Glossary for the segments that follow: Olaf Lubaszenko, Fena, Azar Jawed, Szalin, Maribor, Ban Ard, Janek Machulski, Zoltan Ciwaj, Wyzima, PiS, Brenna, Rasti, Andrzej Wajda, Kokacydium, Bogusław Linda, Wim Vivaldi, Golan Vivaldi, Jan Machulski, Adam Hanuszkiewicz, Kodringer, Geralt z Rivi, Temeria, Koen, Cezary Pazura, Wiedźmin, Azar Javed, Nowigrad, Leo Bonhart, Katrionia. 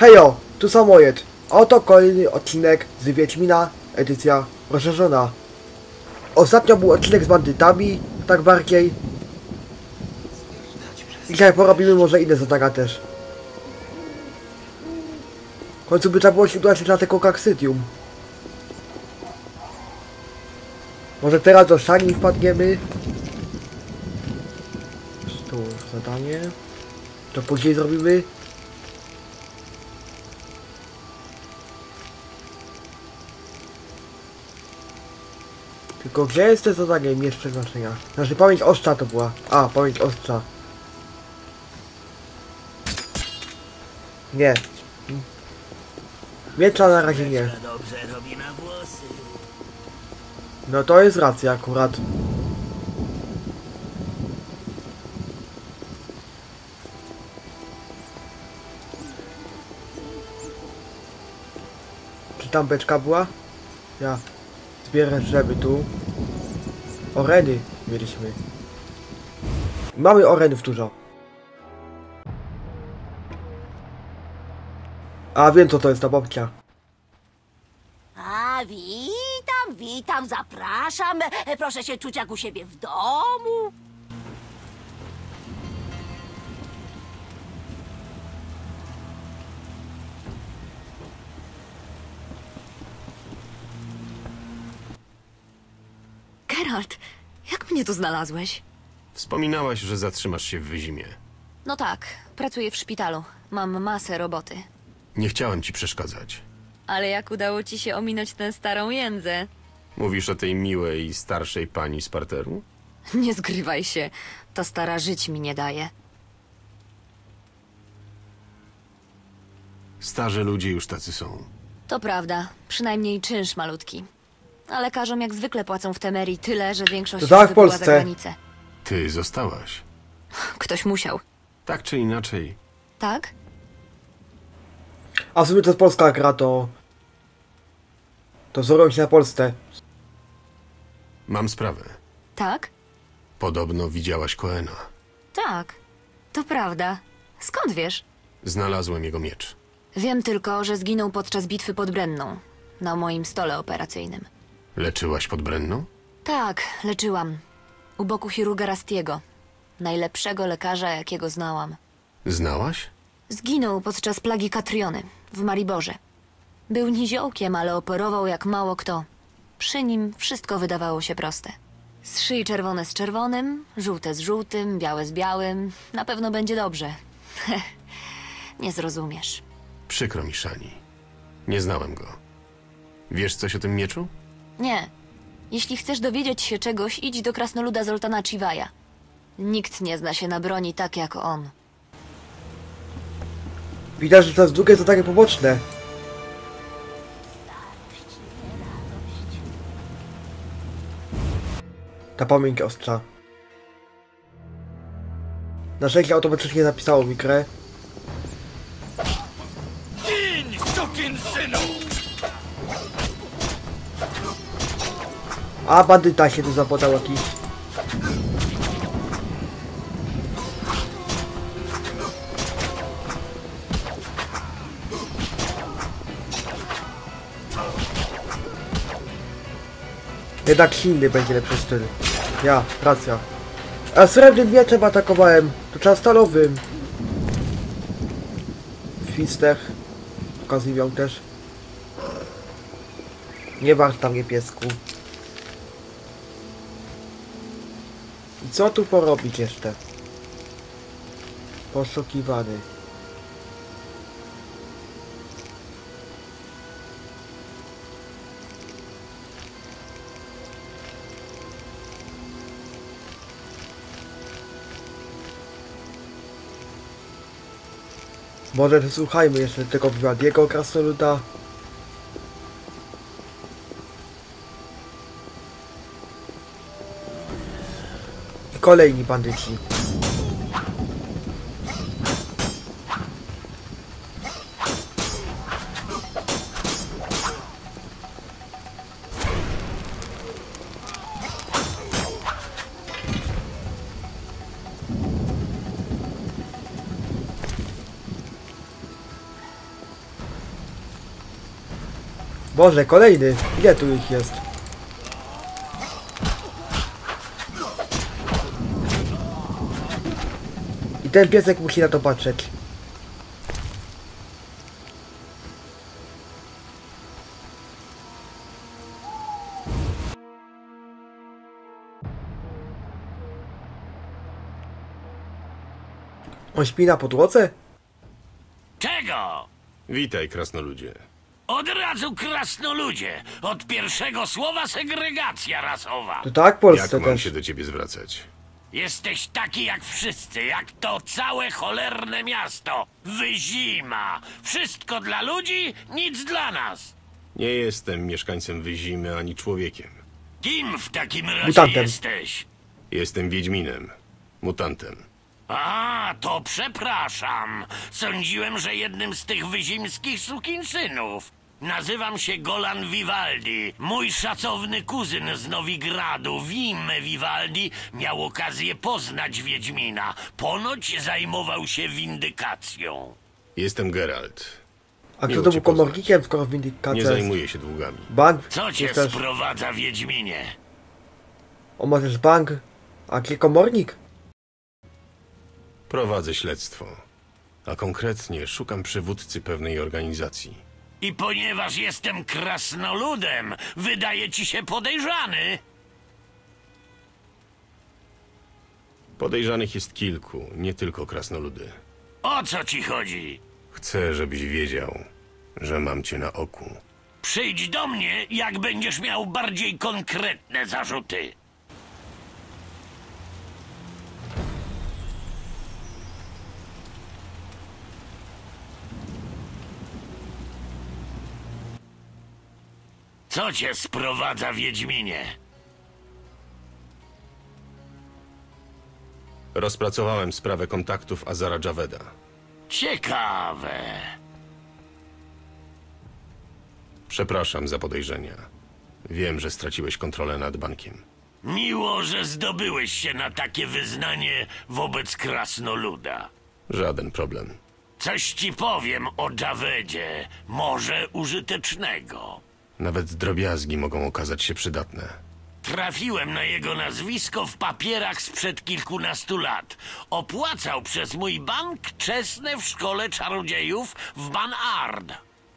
Hejo, tu Samojet. Oto kolejny odcinek z Wiedźmina, edycja rozszerzona. Ostatnio był odcinek z bandytami, tak bardziej. I tak porobimy może inne zadania też. W końcu by trzeba było się udać na te Kokacydium. Może teraz do Szalin wpadniemy. Tu zadanie. To później zrobimy. Tylko gdzie jest to zadanie miecz przeznaczenia? Znaczy pamięć ostrza to była. A, pamięć ostrza. Nie. Miecza na razie nie. No to jest racja akurat. Czy tam beczka była? Ja zbierę drzewy tu. Oreny mieliśmy. Mamy orenów dużo. A wiem co to jest ta babcia. A witam, zapraszam. Proszę się czuć jak u siebie w domu. Geralt, jak mnie tu znalazłeś? Wspominałaś, że zatrzymasz się w Wyzimie. No tak, pracuję w szpitalu. Mam masę roboty. Nie chciałem ci przeszkadzać. Ale jak udało ci się ominąć tę starą jędzę? Mówisz o tej miłej i starszej pani z parteru? Nie zgrywaj się. Ta stara żyć mi nie daje. Starzy ludzie już tacy są. To prawda. Przynajmniej czynsz malutki. A lekarzom jak zwykle płacą w Temerii tyle, że większość ludzi wybyła za granicę. Ty zostałaś. Ktoś musiał. Tak czy inaczej. Tak? A w sumie to jest polska gra, to wzorują się na Polsce. Mam sprawę. Tak? Podobno widziałaś Koena. Tak, to prawda. Skąd wiesz? Znalazłem jego miecz. Wiem tylko, że zginął podczas bitwy pod Brenną. Na moim stole operacyjnym. Leczyłaś pod Brenną? Tak, leczyłam. U boku chirurga Rastiego. Najlepszego lekarza, jakiego znałam. Znałaś? Zginął podczas plagi Katriony w Mariborze. Był niziołkiem, ale operował jak mało kto. Przy nim wszystko wydawało się proste. Zszyj czerwone z czerwonym, żółte z żółtym, białe z białym. Na pewno będzie dobrze. Nie zrozumiesz. Przykro mi, Szani. Nie znałem go. Wiesz coś o tym mieczu? Nie. Jeśli chcesz dowiedzieć się czegoś, idź do krasnoluda Zoltana Ciwaja. Nikt nie zna się na broni tak jak on. Widać, że to jest drugie zadanie poboczne. Ta pamięć ostrza. Na szczęście automatycznie zapisało mi grę. A bandyta się tu zapodał jakiś. Jednak silny będzie lepszy styl. Ja, racja. A srebrnym mieczem atakowałem. To trzeba stalowym. Fistech. Okazji miał też. Nie warto tam nie piesku. I co tu porobić jeszcze? Poszukiwany. Może wysłuchajmy jeszcze tego Vivaldiego krasnoluda. I kolejni bandyci. Boże, kolejny! Ile tu ich jest? I ten piesek musi na to patrzeć. On śpi na podłodze? Czego? Witaj, krasnoludzie. Od razu krasnoludzie! Od pierwszego słowa segregacja rasowa! To tak, Polsce jak mam też się do ciebie zwracać? Jesteś taki jak wszyscy, jak to całe cholerne miasto. Wyzima! Wszystko dla ludzi, nic dla nas! Nie jestem mieszkańcem Wyzimy ani człowiekiem. Kim w takim razie mutantem jesteś? Jestem Wiedźminem. Mutantem. A, to przepraszam. Sądziłem, że jednym z tych wyzimskich sukinsynów. Nazywam się Golan Vivaldi. Mój szacowny kuzyn z Nowigradu, Wim Vivaldi, miał okazję poznać Wiedźmina. Ponoć zajmował się windykacją. Jestem Geralt. A kto to był komornikiem, skoro windykacja? Nie zajmuję się długami. Bank? Co cię sprowadza, Wiedźminie? O, możesz bank? A gdzie komornik? Prowadzę śledztwo, a konkretnie szukam przywódcy pewnej organizacji. I ponieważ jestem krasnoludem, wydaje ci się podejrzany? Podejrzanych jest kilku, nie tylko krasnoludy. O co ci chodzi? Chcę, żebyś wiedział, że mam cię na oku. Przyjdź do mnie, jak będziesz miał bardziej konkretne zarzuty. Co cię sprowadza, Wiedźminie? Rozpracowałem sprawę kontaktów Azara Javeda. Ciekawe. Przepraszam za podejrzenia. Wiem, że straciłeś kontrolę nad bankiem. Miło, że zdobyłeś się na takie wyznanie wobec krasnoluda. Żaden problem. Coś ci powiem o Javedzie, może użytecznego. Nawet drobiazgi mogą okazać się przydatne. Trafiłem na jego nazwisko w papierach sprzed kilkunastu lat. Opłacał przez mój bank czesne w szkole czarodziejów w Ban Ard.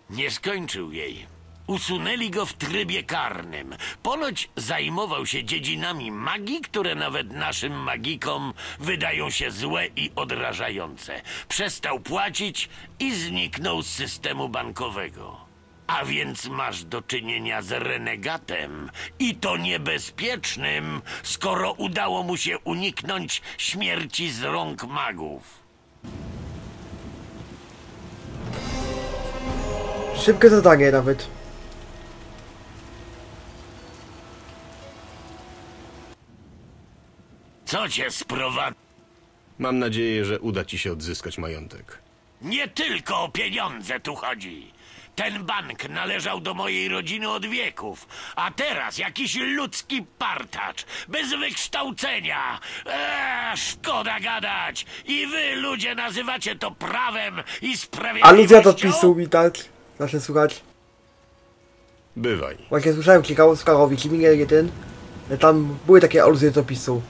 Nie skończył jej. Usunęli go w trybie karnym. Ponoć zajmował się dziedzinami magii, które nawet naszym magikom wydają się złe i odrażające. Przestał płacić i zniknął z systemu bankowego. A więc masz do czynienia z renegatem i to niebezpiecznym, skoro udało mu się uniknąć śmierci z rąk magów. Szybkie zadanie nawet. Co cię sprowadza? Mam nadzieję, że uda ci się odzyskać majątek. Nie tylko o pieniądze tu chodzi. Ten bank należał do mojej rodziny od wieków, a teraz jakiś ludzki partacz, bez wykształcenia. Szkoda gadać. I wy, ludzie, nazywacie to prawem i sprawiedliwością? Aluzja do PiS-u mi tak, nasze słuchać. Bywaj. Właśnie słyszałem ciekawo z Karowicz, Minier 1, że tam były takie aluzje do PiS-u.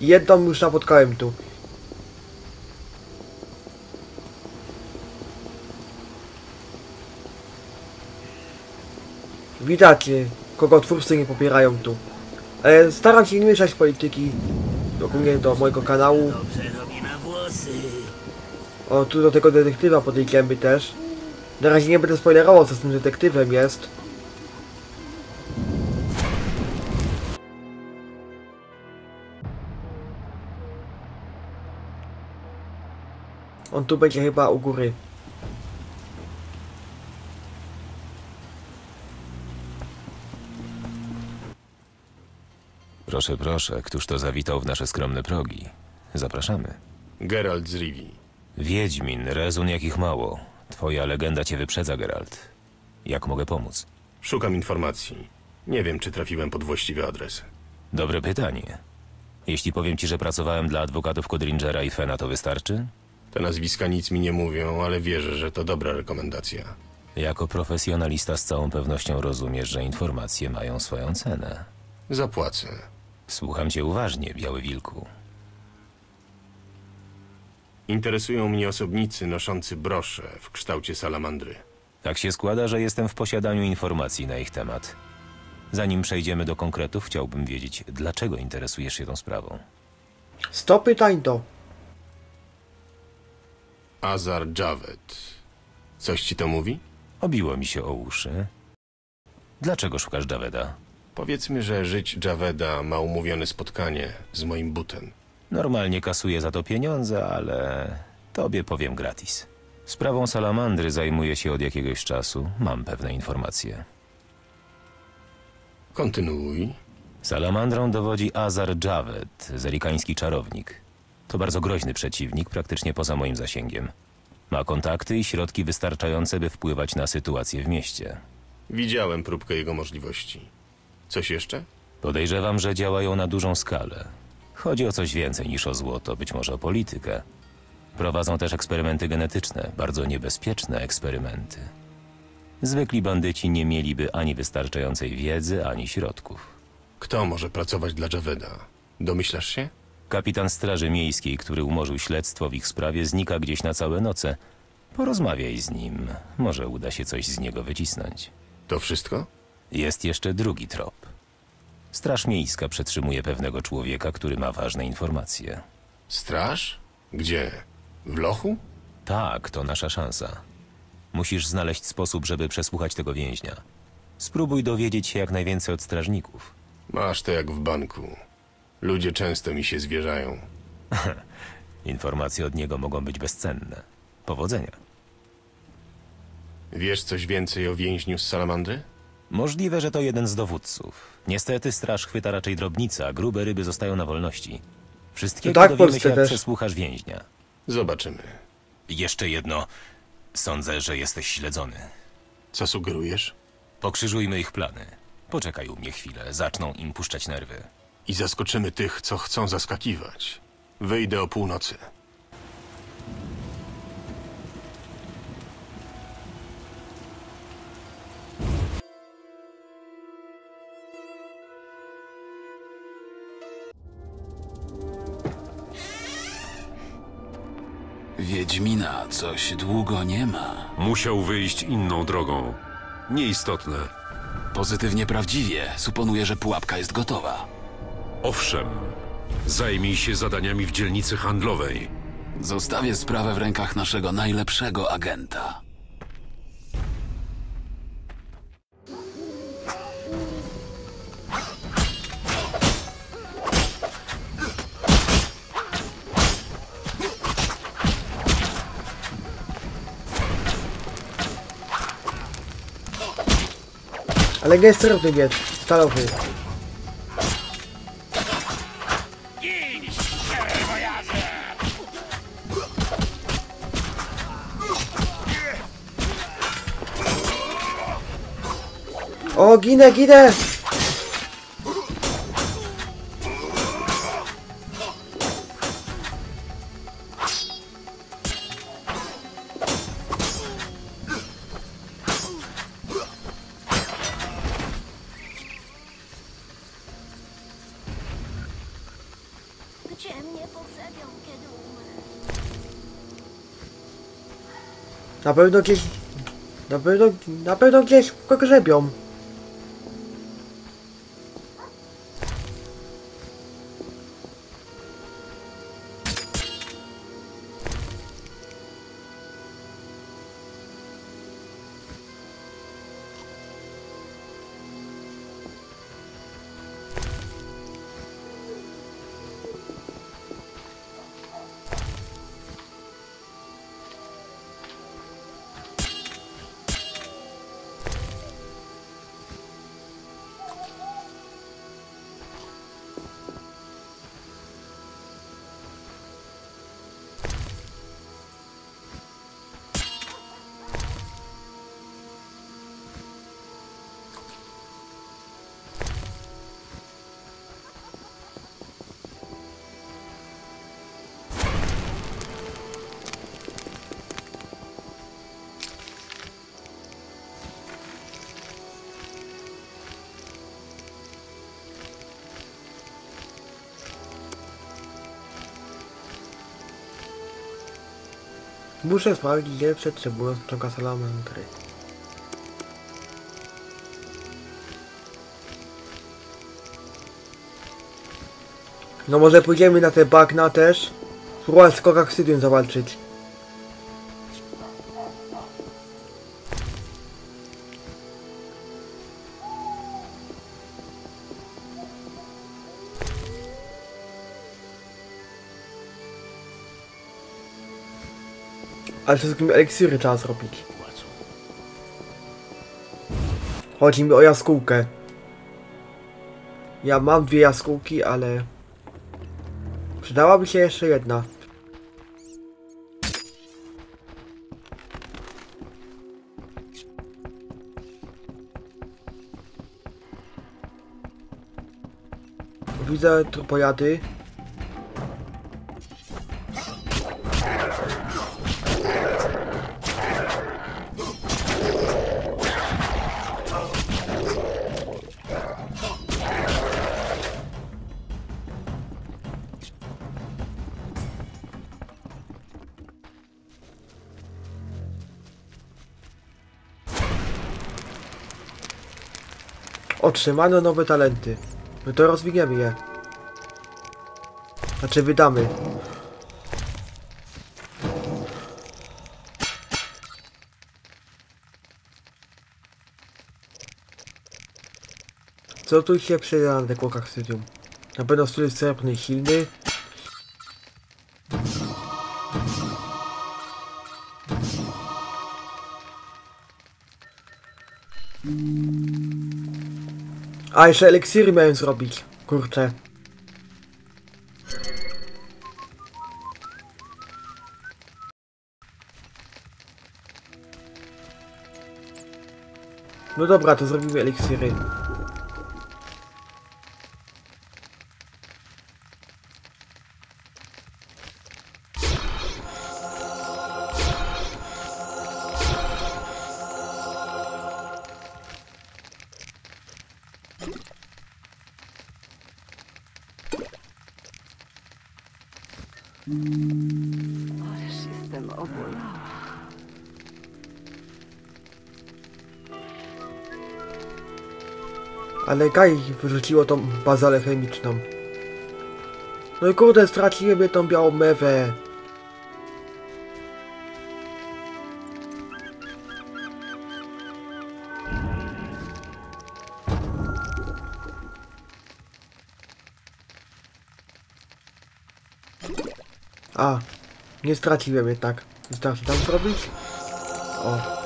Jedną już napotkałem tu. Widać, kogo twórcy nie popierają tu. Staram się nie mieszać polityki, ogólnie do mojego kanału. O, tu do tego detektywa podejdziemy też. Na razie nie będę spoilerował, co z tym detektywem jest. On tu będzie chyba u góry. Proszę, proszę, któż to zawitał w nasze skromne progi? Zapraszamy. Geralt z Rivi. Wiedźmin, rezun jakich mało. Twoja legenda cię wyprzedza, Geralt. Jak mogę pomóc? Szukam informacji. Nie wiem, czy trafiłem pod właściwy adres. Dobre pytanie. Jeśli powiem ci, że pracowałem dla adwokatów Kodringera i Fena, to wystarczy? Te nazwiska nic mi nie mówią, ale wierzę, że to dobra rekomendacja. Jako profesjonalista z całą pewnością rozumiesz, że informacje mają swoją cenę. Zapłacę. Słucham cię uważnie, Biały Wilku. Interesują mnie osobnicy noszący brosze w kształcie salamandry. Tak się składa, że jestem w posiadaniu informacji na ich temat. Zanim przejdziemy do konkretów, chciałbym wiedzieć, dlaczego interesujesz się tą sprawą. 100 pytań do... Azar Jawed. Coś ci to mówi? Obiło mi się o uszy. Dlaczego szukasz Javeda? Powiedzmy, że żyć Javeda ma umówione spotkanie z moim butem. Normalnie kasuję za to pieniądze, ale tobie powiem gratis. Sprawą salamandry zajmuję się od jakiegoś czasu. Mam pewne informacje. Kontynuuj. Salamandrą dowodzi Azar Jawed, zelikański czarownik. To bardzo groźny przeciwnik, praktycznie poza moim zasięgiem. Ma kontakty i środki wystarczające, by wpływać na sytuację w mieście. Widziałem próbkę jego możliwości. Coś jeszcze? Podejrzewam, że działają na dużą skalę. Chodzi o coś więcej niż o złoto, być może o politykę. Prowadzą też eksperymenty genetyczne, bardzo niebezpieczne eksperymenty. Zwykli bandyci nie mieliby ani wystarczającej wiedzy, ani środków. Kto może pracować dla Javeda? Domyślasz się? Kapitan Straży Miejskiej, który umorzył śledztwo w ich sprawie, znika gdzieś na całe noce. Porozmawiaj z nim. Może uda się coś z niego wycisnąć. To wszystko? Jest jeszcze drugi trop. Straż Miejska przetrzymuje pewnego człowieka, który ma ważne informacje. Straż? Gdzie? W lochu? Tak, to nasza szansa. Musisz znaleźć sposób, żeby przesłuchać tego więźnia. Spróbuj dowiedzieć się jak najwięcej od strażników. Masz to jak w banku. Ludzie często mi się zwierzają. Informacje od niego mogą być bezcenne. Powodzenia. Wiesz coś więcej o więźniu z salamandry? Możliwe, że to jeden z dowódców. Niestety straż chwyta raczej drobnica, a grube ryby zostają na wolności. Wszystkiego no tak, dowiemy się, jak przesłuchasz więźnia. Zobaczymy. Jeszcze jedno. Sądzę, że jesteś śledzony. Co sugerujesz? Pokrzyżujmy ich plany. Poczekaj u mnie chwilę, zaczną im puszczać nerwy. I zaskoczymy tych, co chcą zaskakiwać. Wyjdę o północy. Wiedźmina coś długo nie ma. Musiał wyjść inną drogą. Nieistotne. Pozytywnie prawdziwie. Suponuję, że pułapka jest gotowa. Owszem. Zajmij się zadaniami w dzielnicy handlowej. Zostawię sprawę w rękach naszego najlepszego agenta. Ale gęster tu biegł, stalowy. O, ginę, ginę! Gdzie mnie pogrzebią, kiedy umrę? Na pewno gdzieś pogrzebią. Muszę sprawdzić, nie przetrzymując ciąga salamandry. No może pójdziemy na te bagna też? Spróbować z Kokacydium zawalczyć. Ale wszystkim eliksiry trzeba zrobić. Chodzi mi o jaskółkę. Ja mam dwie jaskółki, ale... przydałaby się jeszcze jedna. Widzę trupojady. Otrzymano nowe talenty. My to rozwiniemy je. Znaczy wydamy. Co tu się przyda na Kokacydium? Na pewno styl srebrny silny. A jeszcze eliksiry miałem zrobić, kurczę. No dobra, to zrobimy eliksiry. Ale Kaj wyrzuciło tą bazalę chemiczną. No i kurde, straciłem je tą białą mewę. A, nie straciłem jednak. Wystarczy tam zrobić? O.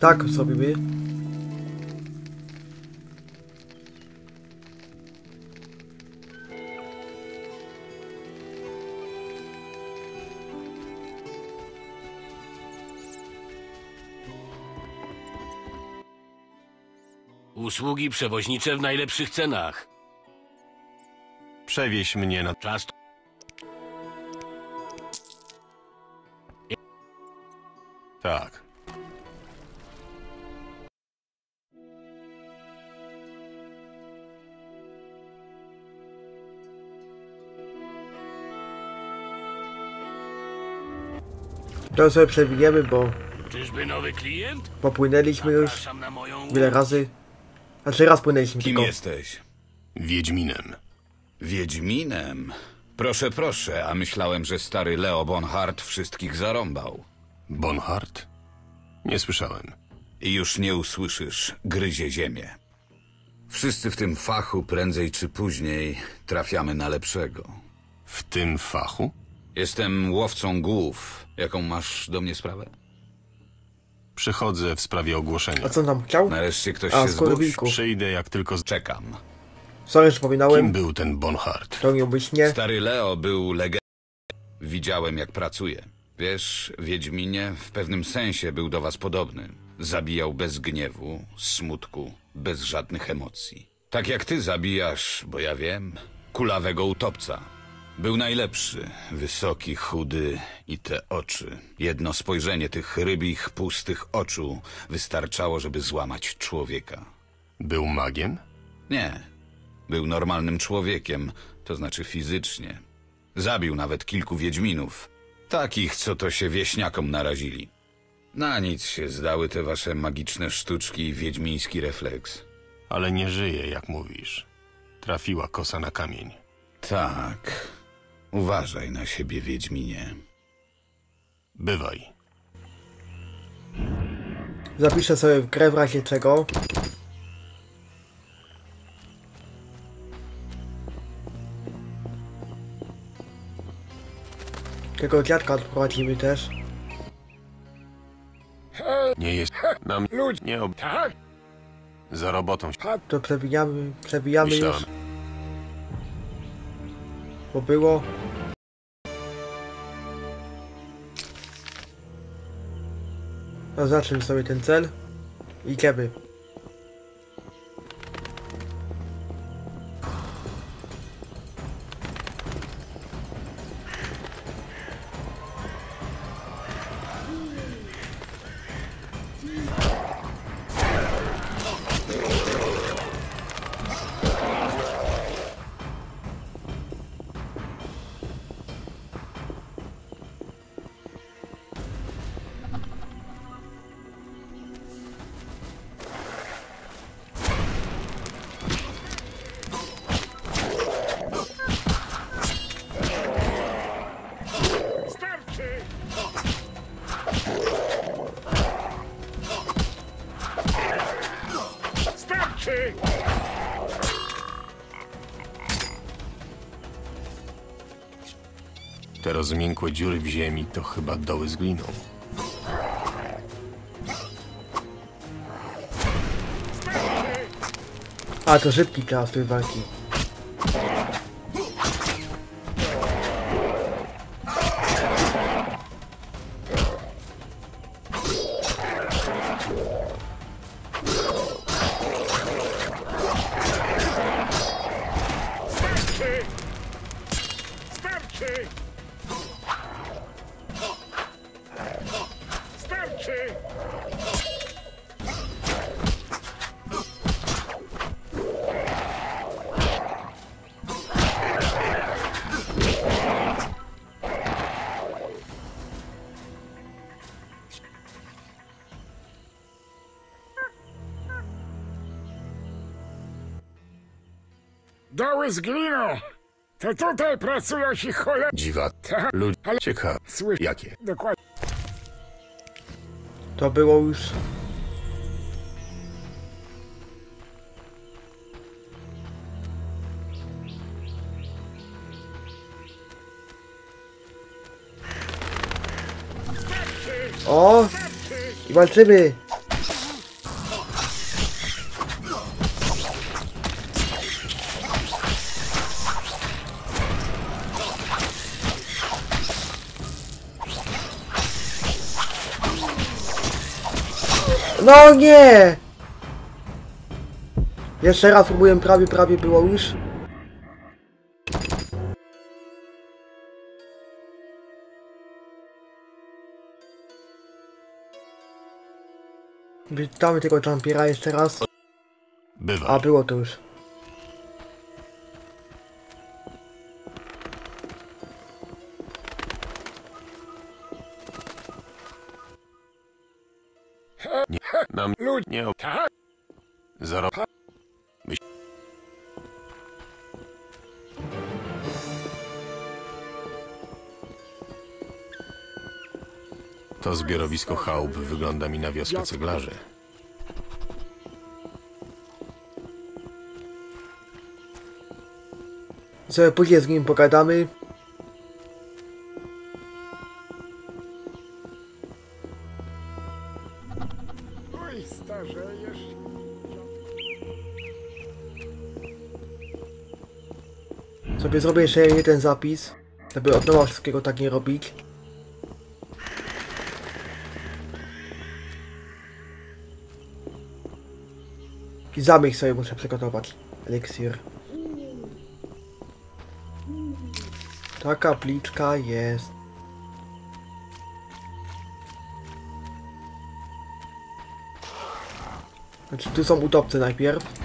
Tak zrobimy. Usługi przewoźnicze w najlepszych cenach. Przewieź mnie na czas. Tak. To sobie przewiniemy, bo... czyżby nowy klient? Popłynęliśmy już wiele razy. Znaczy raz płynęliśmy. Kim tylko jesteś? Wiedźminem. Wiedźminem? Proszę, proszę, a myślałem, że stary Leo Bonhart wszystkich zarąbał. Bonhart? Nie słyszałem. I już nie usłyszysz, gryzie ziemię. Wszyscy w tym fachu prędzej czy później trafiamy na lepszego. W tym fachu? Jestem łowcą głów. Jaką masz do mnie sprawę? Przychodzę w sprawie ogłoszenia. A co tam chciał? Nareszcie ktoś się zgłosi. Przyjdę jak tylko... czekam. Sorry, że pominąłem. Kim był ten Bonhart? To miał być nie. Stary Leo był legendą. Widziałem, jak pracuje. Wiesz, Wiedźminie, w pewnym sensie był do was podobny. Zabijał bez gniewu, smutku, bez żadnych emocji. Tak jak ty zabijasz, bo ja wiem, kulawego utopca. Był najlepszy, wysoki, chudy i te oczy. Jedno spojrzenie tych rybich, pustych oczu wystarczało, żeby złamać człowieka. Był magiem? Nie. Był normalnym człowiekiem, to znaczy fizycznie. Zabił nawet kilku wiedźminów. Takich, co to się wieśniakom narazili. Na nic się zdały te wasze magiczne sztuczki i wiedźmiński refleks. Ale nie żyje, jak mówisz. Trafiła kosa na kamień. Tak. Uważaj na siebie, wiedźminie. Bywaj. Zapiszę sobie w grę w razie czego. Tego dziadka odprowadzimy też. Nie jest nam ludzi nie ob... Tak? Za robotą. To przebijamy już. Bo było... Zaznaczymy sobie ten cel. Idziemy. Te rozmiękłe dziury w ziemi to chyba doły z gliną. A to szybki czas tej walki. Doły z gliną! To tutaj pracują się cholera... Dziwata ludzi, ale ciekawe, jakie? Dokładnie. To było już... O! I walczymy! No nie! Jeszcze raz próbuję, prawie było już. Witamy tego jumpiera jeszcze raz. Bywa. A było to już. Nam ludzi nie tak zaropa myśl. To zbiorowisko chałup wygląda mi na wioskę ceglarzy. Sobie później z nim pogadamy. Zrobię jeszcze jeden zapis, żeby od nowa wszystkiego tak nie robić. I zamych sobie muszę przygotować. Eliksir. Ta kapliczka jest. Znaczy, tu są utopcy najpierw.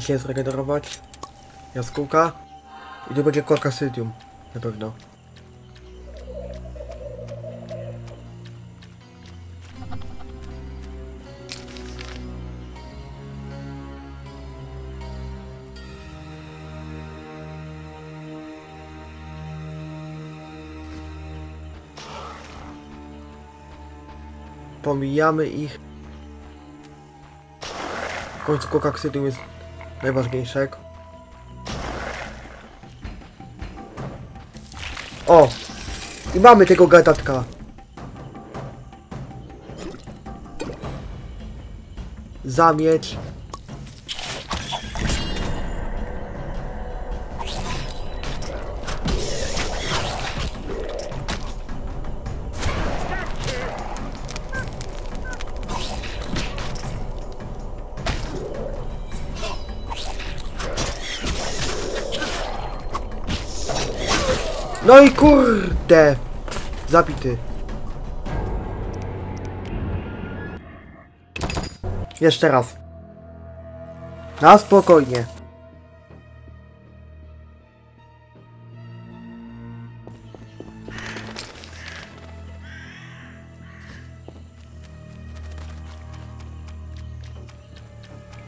Się zregenerować jaskółka i tu będzie Kokacydium na pewno. Pomijamy ich. W końcu Kokacydium jest najważniejszego. O! I mamy tego gadatka. Zamieć. No i kurde! Zabity. Jeszcze raz. Na spokojnie.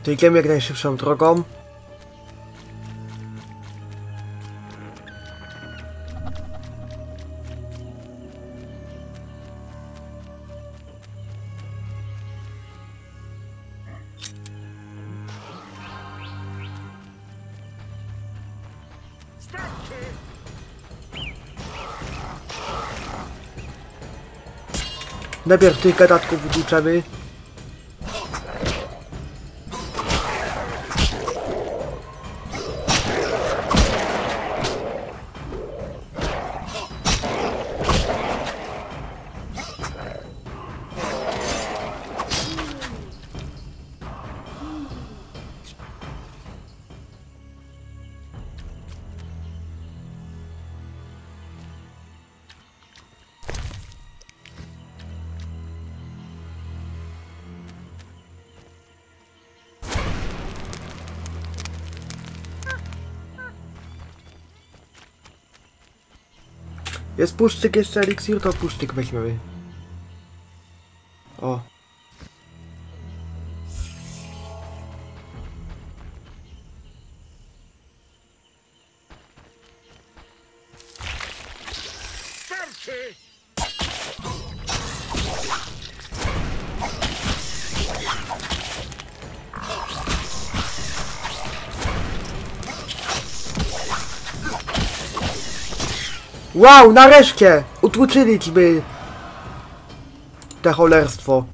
To idziemy jak najszybszą drogą. Najpierw tych gadatków wyduczemy. Jest puszczyk jeszcze eliksir, to puszczyk weźmiemy. O. Wow, nareszcie! Utłuczyliśmy te cholerstwo.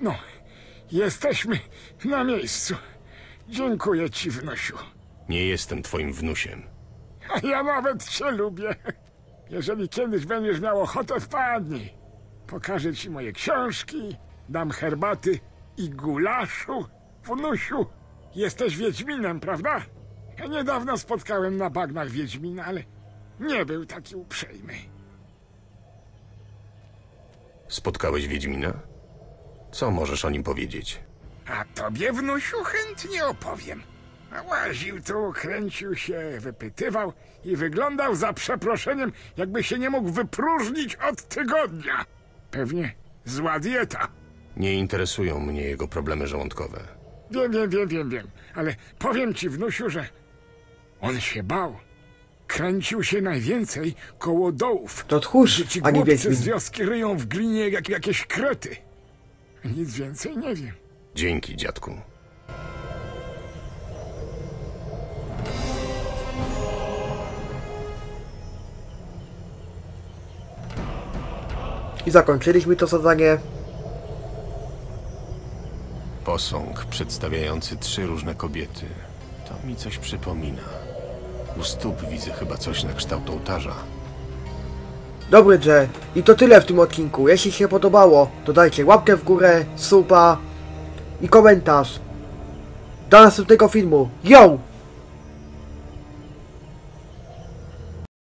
No, jesteśmy na miejscu. Dziękuję ci, wnusiu. Nie jestem twoim wnusiem. A ja nawet cię lubię. Jeżeli kiedyś będziesz miał ochotę, wpadnij. Pokażę ci moje książki, Dam herbaty i gulaszu. Wnusiu, jesteś wiedźminem, prawda? Niedawno spotkałem na bagnach wiedźmina, ale nie był taki uprzejmy. Spotkałeś wiedźmina? Co możesz o nim powiedzieć? A tobie, wnusiu, chętnie opowiem. Łaził tu, kręcił się, wypytywał i wyglądał, za przeproszeniem, jakby się nie mógł wypróżnić od tygodnia. Pewnie zła dieta. Nie interesują mnie jego problemy żołądkowe. Wiem, ale powiem ci, wnusiu, że on się bał. Kręcił się najwięcej koło dołów. To tchórz, a nie wiedźmin. Z wioski ryją w glinie jakieś krety. Nic więcej nie wiem. Dzięki, dziadku. I zakończyliśmy to zadanie. Posąg przedstawiający 3 różne kobiety. To mi coś przypomina. U stóp widzę chyba coś na kształt ołtarza. Dobry, że i to tyle w tym odcinku. Jeśli się podobało, to dajcie łapkę w górę, suba i komentarz. Do następnego filmu. Yo!